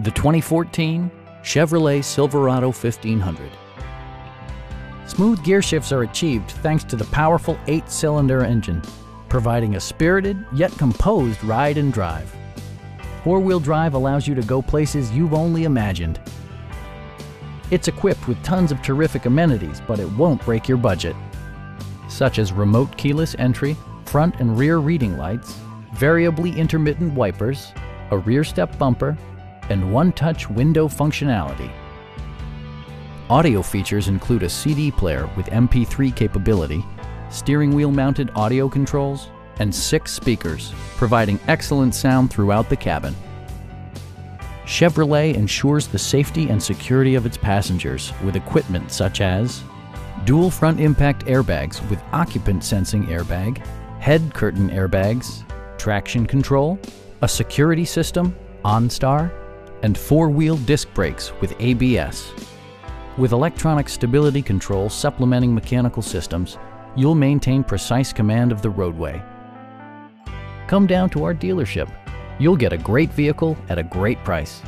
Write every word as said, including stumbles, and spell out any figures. The twenty fourteen Chevrolet Silverado fifteen hundred. Smooth gear shifts are achieved thanks to the powerful eight-cylinder engine, providing a spirited yet composed ride and drive. Four-wheel drive allows you to go places you've only imagined. It's equipped with tons of terrific amenities, but it won't break your budget, such as remote keyless entry, front and rear reading lights, variably intermittent wipers, a rear step bumper, and one-touch window functionality. Audio features include a C D player with M P three capability, steering wheel-mounted audio controls, and six speakers, providing excellent sound throughout the cabin. Chevrolet ensures the safety and security of its passengers with equipment such as dual front impact airbags with occupant sensing airbag, head curtain airbags, traction control, a security system, OnStar, and four-wheel disc brakes with A B S. With electronic stability control supplementing mechanical systems, you'll maintain precise command of the roadway. Come down to our dealership. You'll get a great vehicle at a great price.